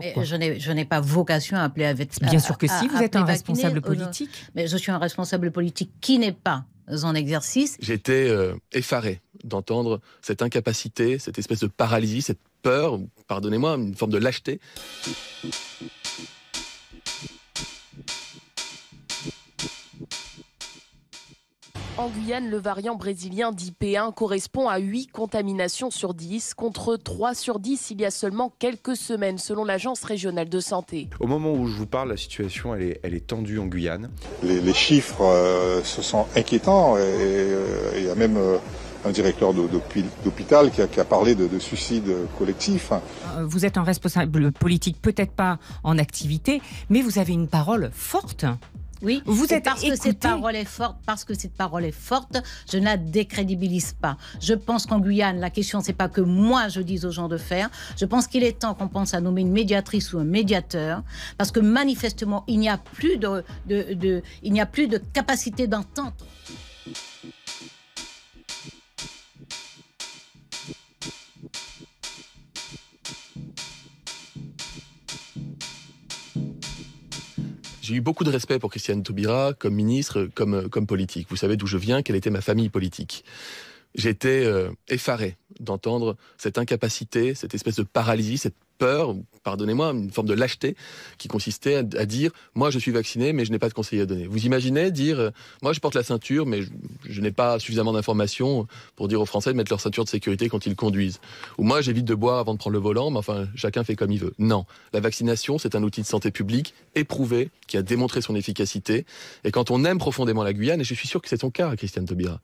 Je n'ai pas vocation à appeler à... Bien sûr que si, vous êtes un responsable politique. Mais je suis un responsable politique qui n'est pas en exercice. J'étais effaré d'entendre cette incapacité, cette espèce de paralysie, cette peur, pardonnez-moi, une forme de lâcheté. En Guyane, le variant brésilien d'IP1 correspond à 8 contaminations sur 10, contre 3 sur 10 il y a seulement quelques semaines, selon l'Agence régionale de santé. Au moment où je vous parle, la situation elle est tendue en Guyane. Les chiffres se sont inquiétants et il y a même un directeur d'hôpital qui a parlé de suicide collectif. Vous êtes un responsable politique, peut-être pas en activité, mais vous avez une parole forte. Oui, parce que cette parole est forte, je ne la décrédibilise pas. Je pense qu'en Guyane, la question, c'est pas que moi je dise aux gens de faire. Je pense qu'il est temps qu'on pense à nommer une médiatrice ou un médiateur, parce que manifestement, il n'y a plus de capacité d'entente. J'ai eu beaucoup de respect pour Christiane Taubira comme ministre, comme politique. Vous savez d'où je viens, quelle était ma famille politique. J'étais effaré d'entendre cette incapacité, cette espèce de paralysie, cette peur, pardonnez-moi, une forme de lâcheté qui consistait à dire « moi je suis vacciné mais je n'ai pas de conseil à donner ». Vous imaginez dire « moi je porte la ceinture mais je n'ai pas suffisamment d'informations pour dire aux Français de mettre leur ceinture de sécurité quand ils conduisent ». Ou « moi j'évite de boire avant de prendre le volant mais enfin chacun fait comme il veut ». Non, la vaccination c'est un outil de santé publique éprouvé qui a démontré son efficacité et quand on aime profondément la Guyane, et je suis sûr que c'est son cas Christiane Taubira,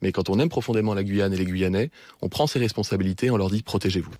mais quand on aime profondément la Guyane et les Guyanais, on prend ses responsabilités et on leur dit « protégez-vous ».